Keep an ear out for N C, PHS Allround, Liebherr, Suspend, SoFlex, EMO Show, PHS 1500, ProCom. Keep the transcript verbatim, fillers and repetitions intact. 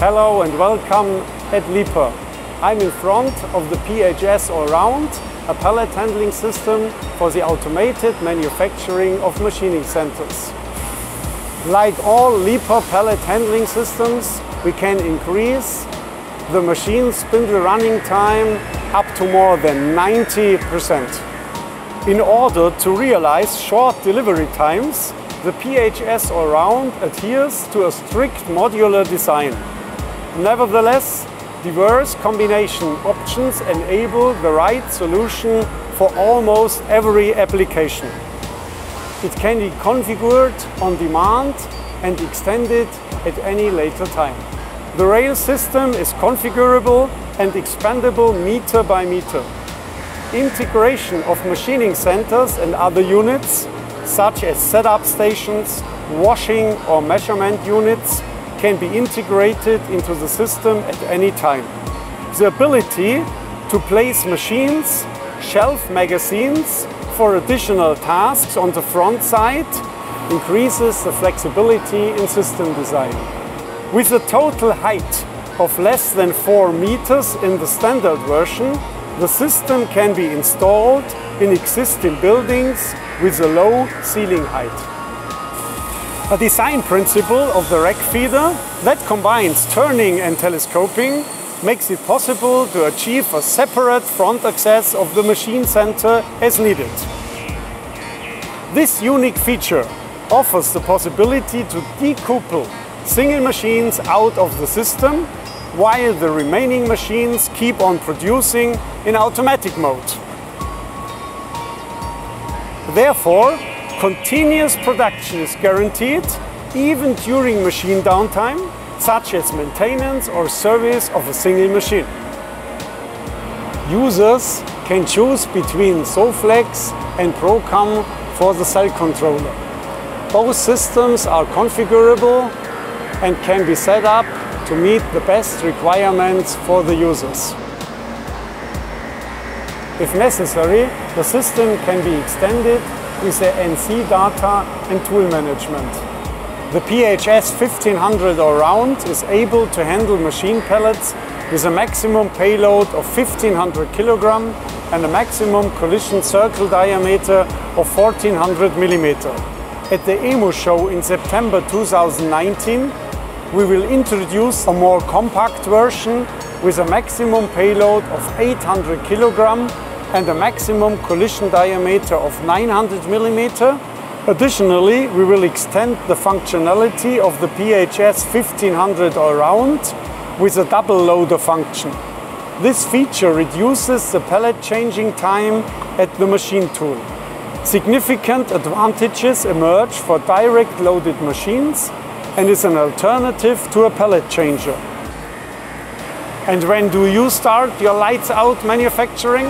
Hello and welcome at Liebherr. I'm in front of the P H S Allround, a pallet handling system for the automated manufacturing of machining centers. Like all Liebherr pallet handling systems, we can increase the machine spindle running time up to more than ninety percent. In order to realize short delivery times, the P H S Allround adheres to a strict modular design. Nevertheless, diverse combination options enable the right solution for almost every application. It can be configured on demand and extended at any later time. The rail system is configurable and expandable meter by meter. Integration of machining centers and other units, such as setup stations, washing or measurement units, can be integrated into the system at any time. The ability to place machines, shelf magazines for additional tasks on the front side increases the flexibility in system design. With a total height of less than four meters in the standard version, the system can be installed in existing buildings with a low ceiling height. A design principle of the rack feeder that combines turning and telescoping makes it possible to achieve a separate front access of the machine center as needed. This unique feature offers the possibility to decouple single machines out of the system, while the remaining machines keep on producing in automatic mode. Therefore, continuous production is guaranteed even during machine downtime, such as maintenance or service of a single machine. Users can choose between SoFlex and ProCom for the cell controller. Both systems are configurable and can be set up to meet the best requirements for the users. If necessary, the system can be extended with the N C data and tool management. The P H S fifteen hundred Allround is able to handle machine pallets with a maximum payload of fifteen hundred kilograms and a maximum collision circle diameter of fourteen hundred millimeters. At the E M O Show in September two thousand nineteen, we will introduce a more compact version with a maximum payload of eight hundred kilograms and a maximum collision diameter of nine hundred millimeters. Additionally, we will extend the functionality of the P H S fifteen hundred Allround with a double loader function. This feature reduces the pallet changing time at the machine tool. Significant advantages emerge for direct loaded machines and is an alternative to a pallet changer. And when do you start your lights out manufacturing?